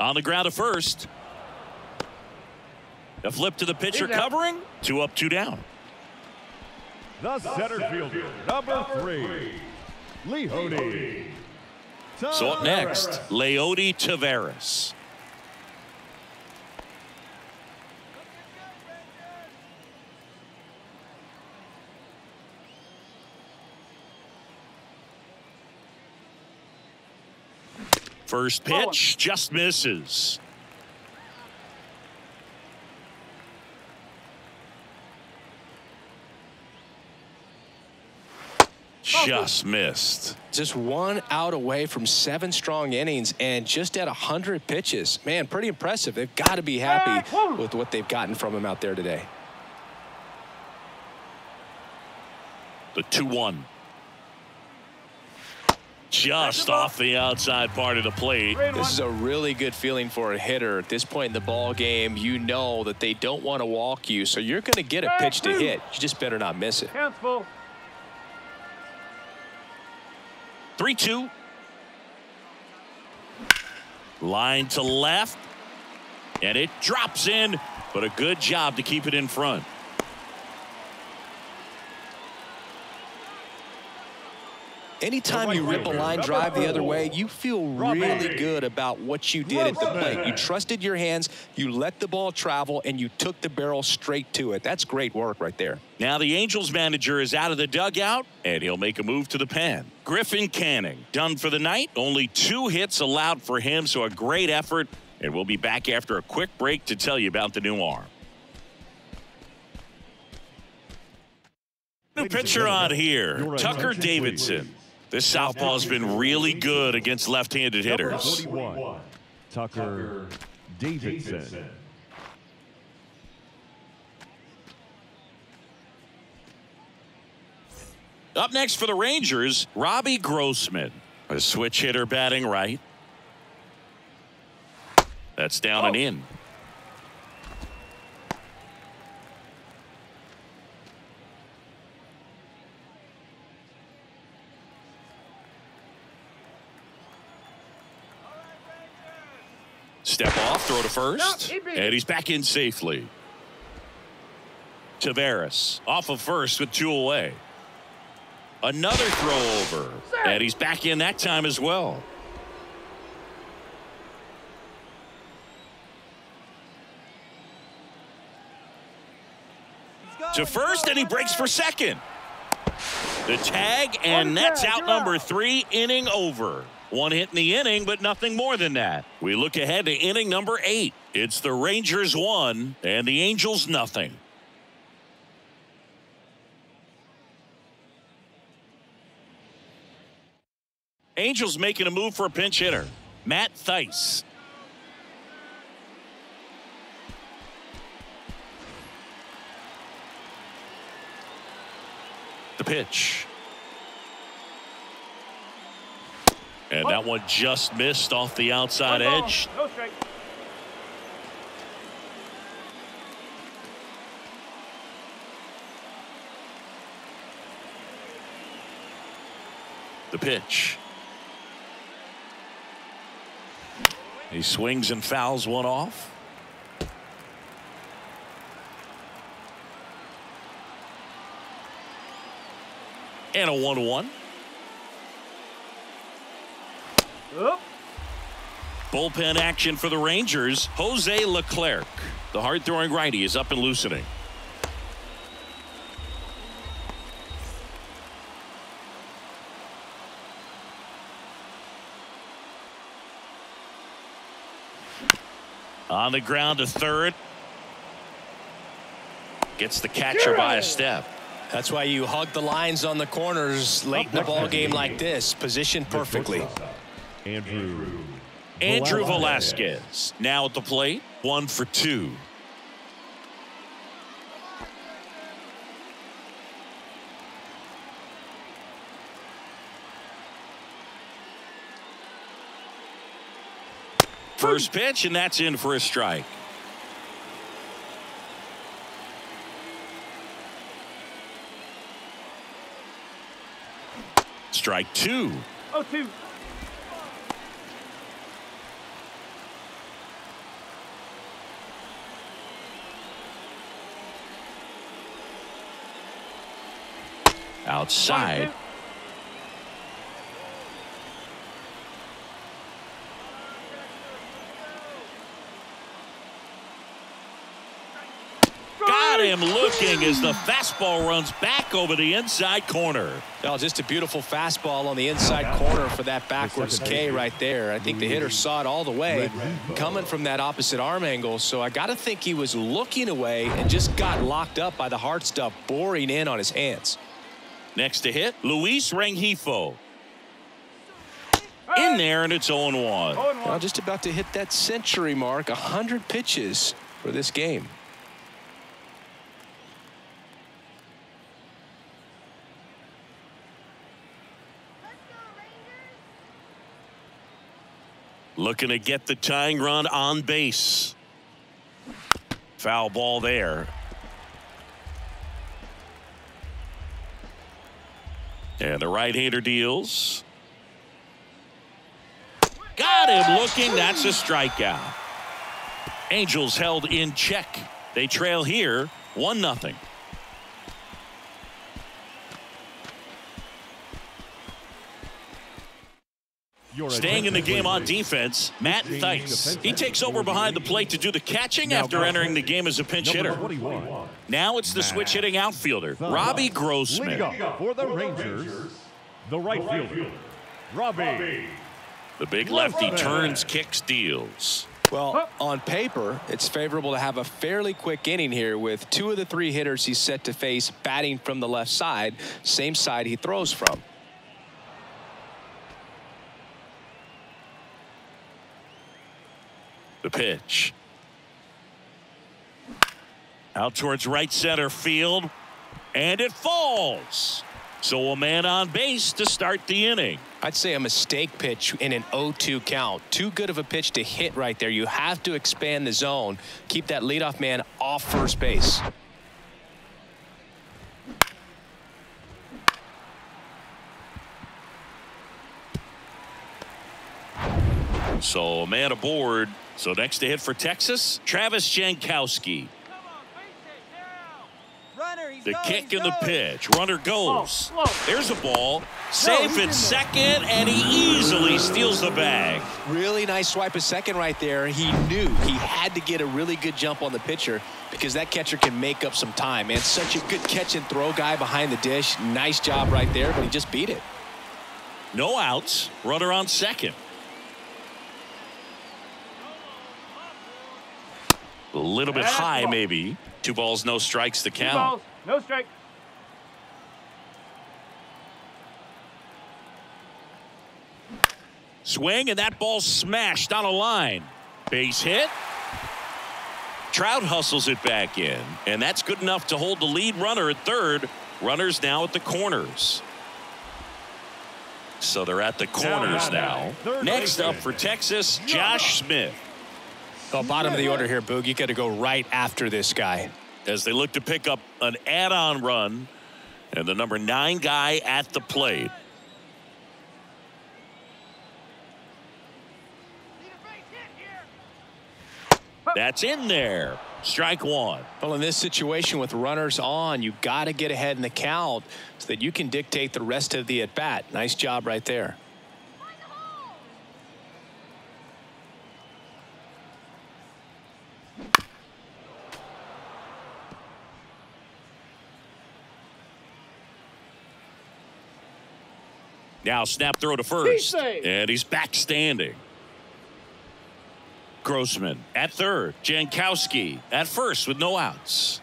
On the ground to first. A flip to the pitcher covering. 2 up, 2 down. The center fielder, number 3, Leody. So up next, Leody Taveras. First pitch just misses. Just missed. Just one out away from 7 strong innings and just at 100 pitches. Man, pretty impressive. They've got to be happy with what they've gotten from him out there today. The 2-1. Just off the outside part of the plate. This is a really good feeling for a hitter at this point in the ball game. You know that they don't want to walk you, so you're going to get a pitch to hit. You just better not miss it. 3-2. Line to left. And it drops in, but a good job to keep it in front. Anytime you rip a line drive the other way, you feel really good about what you did at the plate. You trusted your hands, you let the ball travel, and you took the barrel straight to it. That's great work right there. Now the Angels manager is out of the dugout, and he'll make a move to the pen. Griffin Canning, done for the night. Only 2 hits allowed for him, so a great effort. And we'll be back after a quick break to tell you about the new arm. New pitcher on here, Tucker Davidson. This southpaw's been really good against left-handed hitters. Tucker Davidson. Up next for the Rangers, Robbie Grossman, a switch hitter batting right. That's down and in. Step off, throw to first, and he's back in safely. Taveras off of first with 2 away. Another throw over, and he's back in that time as well. to first, and he breaks for second. The tag, and that's out number 3, inning over. One hit in the inning, but nothing more than that. We look ahead to inning number 8. It's the Rangers 1 and the Angels nothing. Angels making a move for a pinch hitter, Matt Thaiss. The pitch. And that one just missed off the outside edge. No strike. The pitch. He swings and fouls one off. And a 1-1. Up. Bullpen action for the Rangers. Jose Leclerc, the hard-throwing righty, is up and loosening. On the ground to third. Gets the catcher by a step. That's why you hug the lines on the corners late in the ball game like this. Positioned perfectly. Andrew Velasquez now at the plate, 1 for 2. First pitch, and that's in for a strike. Strike 2. Oh, 2. Outside. Got him looking as the fastball runs back over the inside corner. Oh, just a beautiful fastball on the inside corner for that backwards K right there. I think the hitter saw it all the way coming from that opposite arm angle. So I got to think he was looking away and just got locked up by the hard stuff boring in on his hands. Next to hit, Luis Rengifo. In there, and it's 0-1. Well, just about to hit that century mark, 100 pitches for this game. Looking to get the tying run on base. Foul ball there. And the right-hander deals. Got him looking. That's a strikeout. Angels held in check. They trail here 1-0. Staying in the game on defense, Matt Thaiss. He takes over behind the plate to do the catching after entering the game as a pinch hitter. Now it's the switch hitting outfielder, Robbie Grossman. For the Rangers, the right fielder, Robbie. The big lefty turns, kicks, deals. Well, on paper, it's favorable to have a fairly quick inning here with 2 of the 3 hitters he's set to face batting from the left side, same side he throws from. The pitch. Out towards right center field, and it falls. So a man on base to start the inning. I'd say a mistake pitch in an 0-2 count. Too good of a pitch to hit right there. You have to expand the zone. Keep that leadoff man off first base. So a man aboard. So next to hit for Texas, Travis Jankowski. Come on, face it now. Runner, The kick and the pitch. Runner goes. There's the ball. Safe at second, and he easily steals the bag. Really nice swipe of second right there. He knew he had to get a really good jump on the pitcher because that catcher can make up some time. Man, such a good catch and throw guy behind the dish. Nice job right there, but he just beat it. No outs. Runner on second. A little bit high, maybe. 2 balls, no strikes to count. 2 balls, no strike. Swing, and that ball smashed on a line. Base hit. Trout hustles it back in, and that's good enough to hold the lead runner at third. Runners now at the corners. So they're at the corners now. Next up for Texas, Josh Smith. Oh, bottom of the order here, Boog. You got to go right after this guy. As they look to pick up an add-on run, and the number 9 guy at the plate. That's in there. Strike one. Well, in this situation with runners on, you got to get ahead in the count so that you can dictate the rest of the at-bat. Nice job right there. Now snap throw to first, and he's back standing. Grossman at third, Jankowski at first with no outs.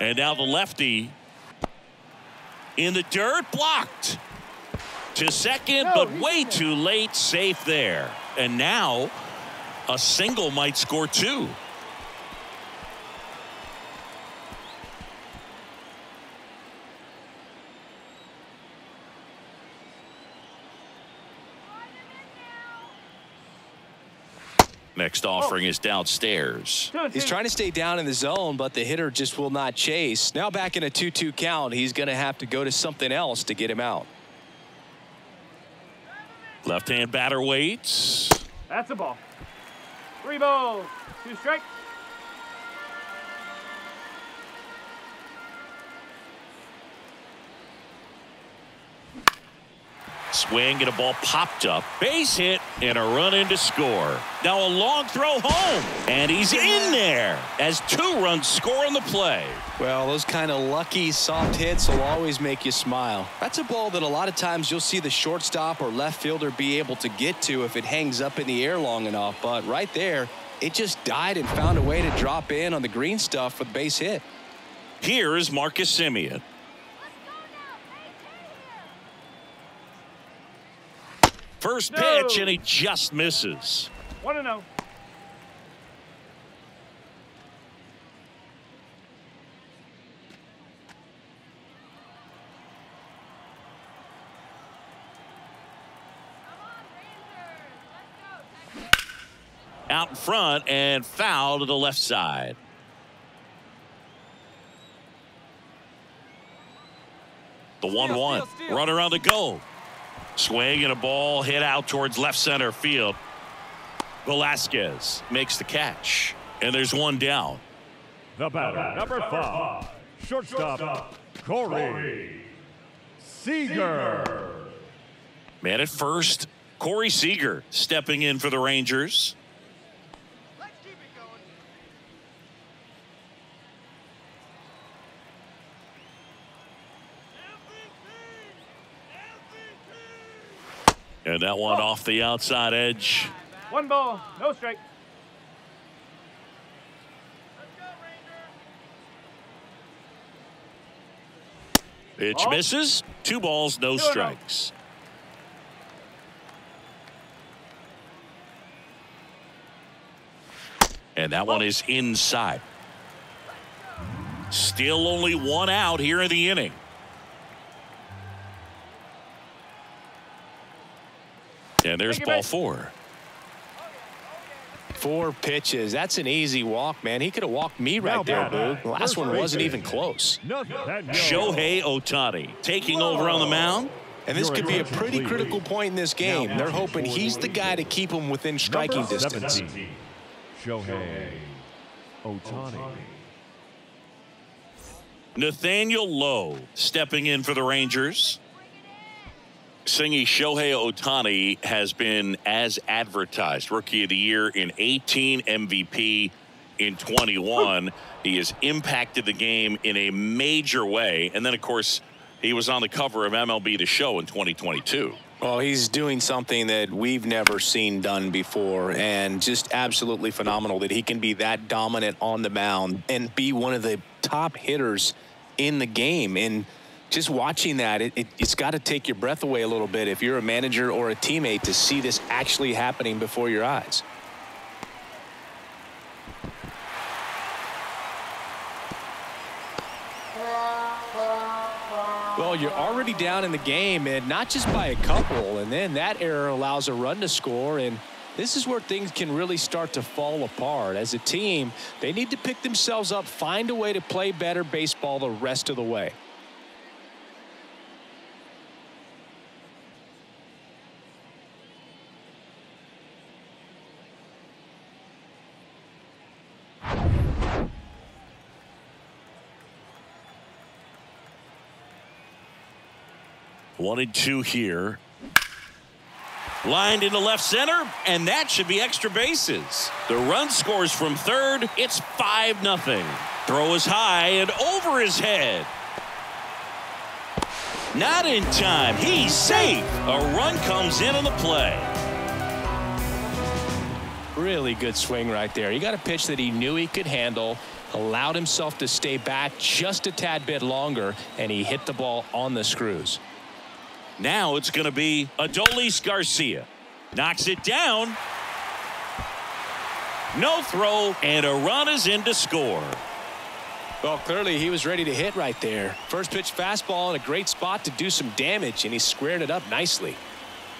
And now the lefty in the dirt, blocked to second, but way too late, safe there. And now a single might score 2. Next offering is downstairs. He's trying to stay down in the zone, but the hitter just will not chase. Now back in a 2-2 count, he's going to have to go to something else to get him out. Left-hand batter waits. That's a ball. 3 balls, 2 strikes. Swing and a ball popped up. Base hit and a run in to score. Now a long throw home, and he's in there as 2 runs score on the play. Well, those kind of lucky soft hits will always make you smile. That's a ball that a lot of times you'll see the shortstop or left fielder be able to get to if it hangs up in the air long enough. But right there, it just died and found a way to drop in on the green stuff with base hit. Here is Marcus Semien. First pitch, and he just misses. 1-0. Out in front and foul to the left side. The 1-1. Runner on the go. Swing and a ball hit out towards left center field. Velasquez makes the catch, and there's 1 down. The batter, number 5, shortstop Corey Seager. Man at first, Corey Seager stepping in for the Rangers. And that one off the outside edge. 1 ball, no strike. Pitch misses. 2 balls, no strikes. And that one is inside. Still only 1 out here in the inning. And there's ball 4. 4 pitches. That's an easy walk, man. He could have walked me right there, Boo. The last one wasn't even close. Shohei Ohtani taking over on the mound. And this could be a pretty critical point in this game. They're hoping he's the guy to keep him within striking distance. Shohei Ohtani. Nathaniel Lowe stepping in for the Rangers. Singy Shohei Ohtani has been as advertised. Rookie of the Year in 18, MVP in 21. He has impacted the game in a major way. And then, of course, he was on the cover of MLB The Show in 2022. Well, he's doing something that we've never seen done before, and just absolutely phenomenal that he can be that dominant on the mound and be one of the top hitters in the game. And just watching that, it's got to take your breath away a little bit if you're a manager or a teammate to see this actually happening before your eyes. Well, you're already down in the game, and not just by a couple, and then that error allows a run to score, and this is where things can really start to fall apart. As a team, they need to pick themselves up, find a way to play better baseball the rest of the way. One and two here. Lined into left center, and that should be extra bases. The run scores from third. It's 5-0. Throw is high and over his head. Not in time. He's safe. A run comes in on the play. Really good swing right there. He got a pitch that he knew he could handle, allowed himself to stay back just a tad bit longer, and he hit the ball on the screws. Now it's going to be Adolis Garcia. Knocks it down. No throw, and a run is in to score. Well, clearly he was ready to hit right there. First pitch fastball in a great spot to do some damage, and he squared it up nicely.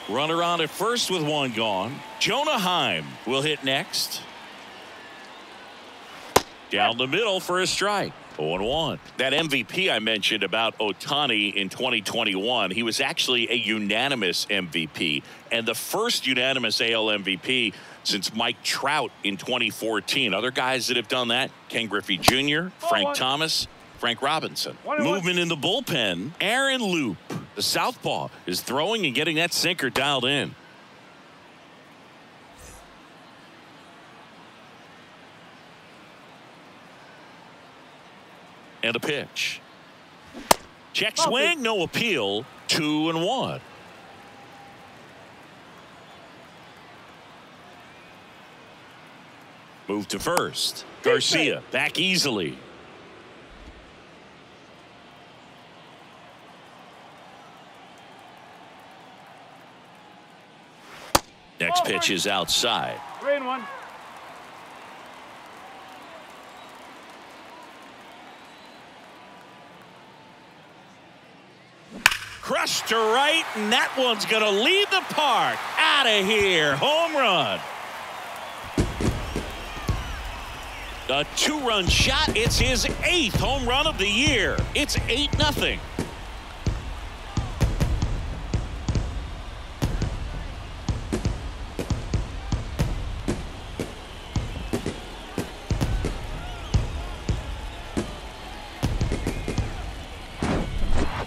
Runner on at first with one gone. Jonah Heim will hit next. Down the middle for a strike. 0-1. That MVP I mentioned about Ohtani in 2021, he was actually a unanimous MVP, and the first unanimous AL MVP since Mike Trout in 2014. Other guys that have done that: Ken Griffey Jr., Frank Thomas, Frank Robinson. Movement in the bullpen. Aaron Loup, the southpaw, is throwing and getting that sinker dialed in. And a pitch. Check swing, no appeal. 2-1. Move to first. Garcia back easily. Next pitch is outside. 3-1. Crushed to right, and that one's going to leave the park. Out of here. Home run. A two-run shot. It's his 8th home run of the year. It's 8-0.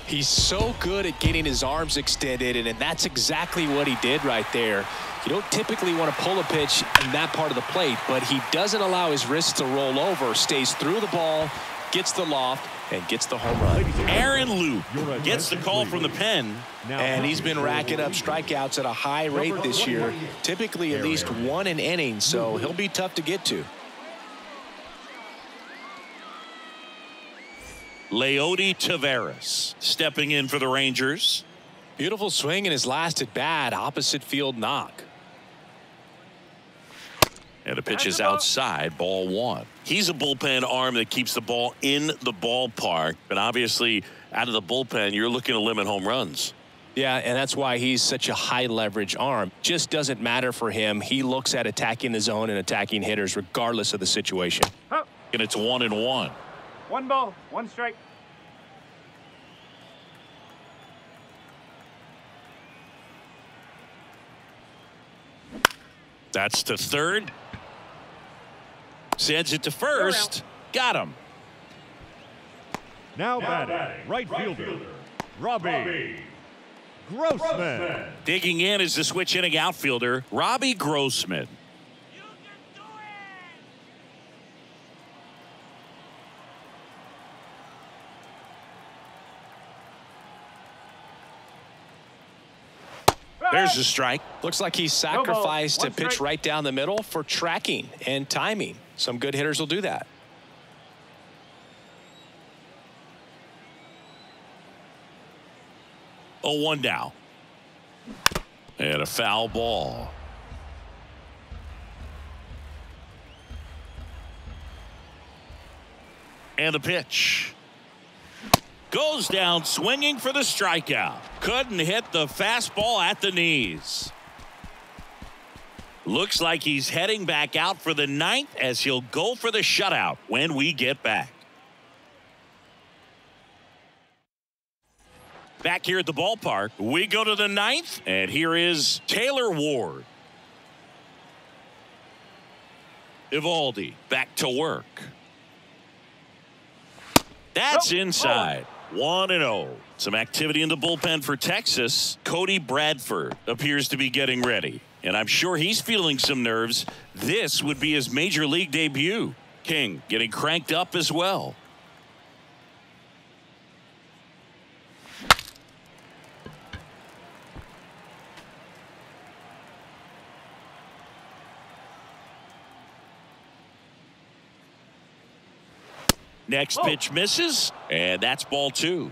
He's so good at getting his arms extended, and that's exactly what he did right there. You don't typically want to pull a pitch in that part of the plate, but he doesn't allow his wrists to roll over, stays through the ball, gets the loft, and gets the home run. Aaron Loup gets the call from the pen, and he's been racking up strikeouts at a high rate this year, typically at least one an inning, so he'll be tough to get to. Leody Taveras stepping in for the Rangers. Beautiful swing in his last at bat, opposite field knock. And the pitch is outside, ball one. He's a bullpen arm that keeps the ball in the ballpark, but obviously out of the bullpen, you're looking to limit home runs. Yeah, and that's why he's such a high leverage arm. Just doesn't matter for him. He looks at attacking the zone and attacking hitters regardless of the situation. And it's 1-1. 1 ball, 1 strike. That's to third. Sends it to first. Got him. Now batting, right fielder, Robbie Grossman. Digging in is the switch hitting outfielder, Robbie Grossman. You can do it. There's the strike. Looks like he sacrificed a pitch right down the middle for tracking and timing. Some good hitters will do that. Oh, 1 down. And a foul ball. And a pitch. Goes down swinging for the strikeout. Couldn't hit the fastball at the knees. Looks like he's heading back out for the 9th as he'll go for the shutout when we get back. Back here at the ballpark, we go to the 9th, and here is Taylor Ward. Evaldi back to work. That's inside. 1-0. Some activity in the bullpen for Texas. Cody Bradford appears to be getting ready, and I'm sure he's feeling some nerves. This would be his major league debut. King getting cranked up as well. Next pitch misses, and that's ball 2.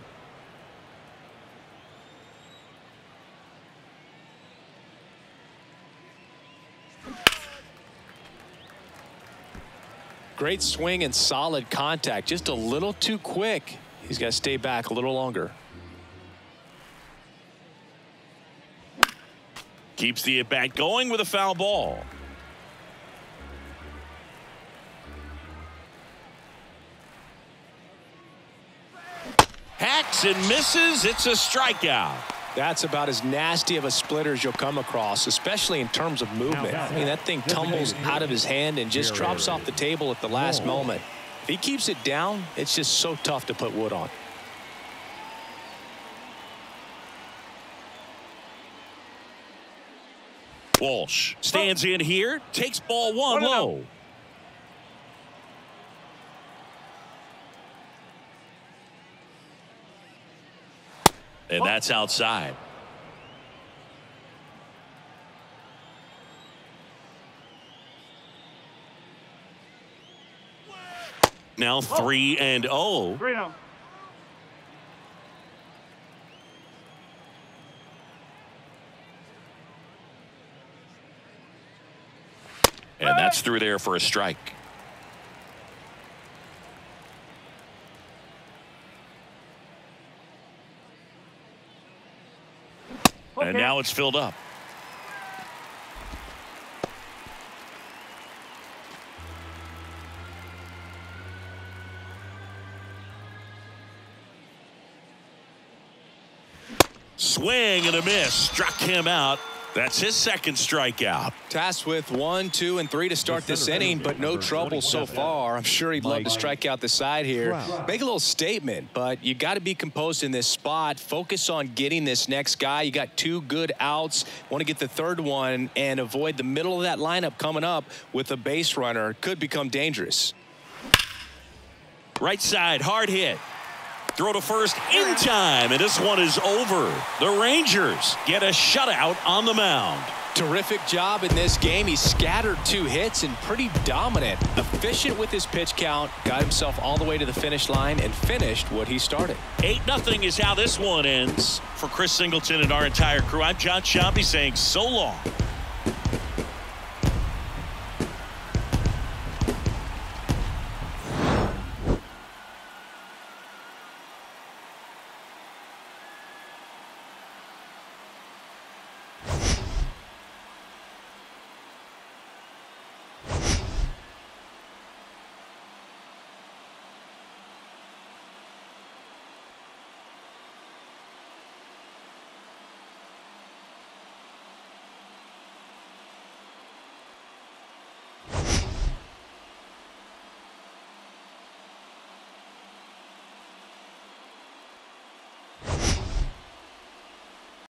Great swing and solid contact, just a little too quick. He's got to stay back a little longer. Keeps the at bat going with a foul ball. Hacks and misses. It's a strikeout. That's about as nasty of a splitter as you'll come across, especially in terms of movement. I mean, that thing tumbles out of his hand and just drops off the table at the last moment. If he keeps it down, it's just so tough to put wood on. Walsh stands in here, takes ball 1 low. And that's outside. Now 3-0. 3-0. And that's through there for a strike. And now it's filled up. Swing and a miss. Struck him out. That's his 2nd strikeout. Tasked with 1, 2, and 3 to start this inning, but no trouble so far. I'm sure he'd love to strike out the side here. Make a little statement, but you got to be composed in this spot. Focus on getting this next guy. You got 2 good outs. Want to get the 3rd one and avoid the middle of that lineup coming up with a base runner. Could become dangerous. Right side, hard hit. Throw to first in time, and this one is over. The Rangers get a shutout on the mound. Terrific job in this game. He scattered 2 hits and pretty dominant. Efficient with his pitch count, got himself all the way to the finish line and finished what he started. 8-0 is how this one ends. For Chris Singleton and our entire crew, I'm John Chombe saying so long.